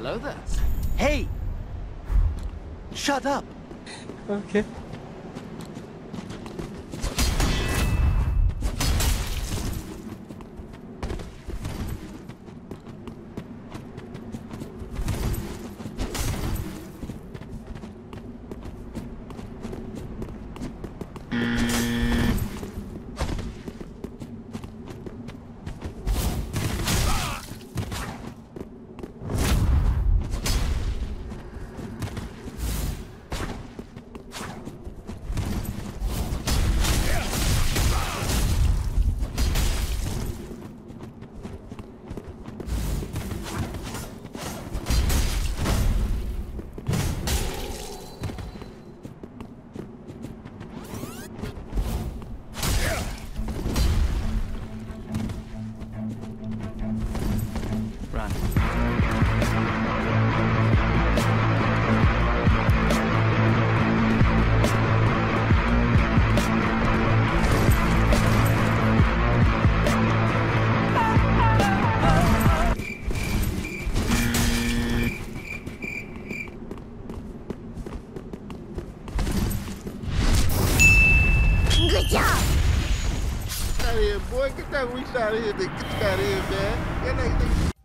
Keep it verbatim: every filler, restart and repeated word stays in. Hello there. Hey! Shut up! Okay. Get that weed out of here, nigga. Get that out of here, man. Get that, nigga.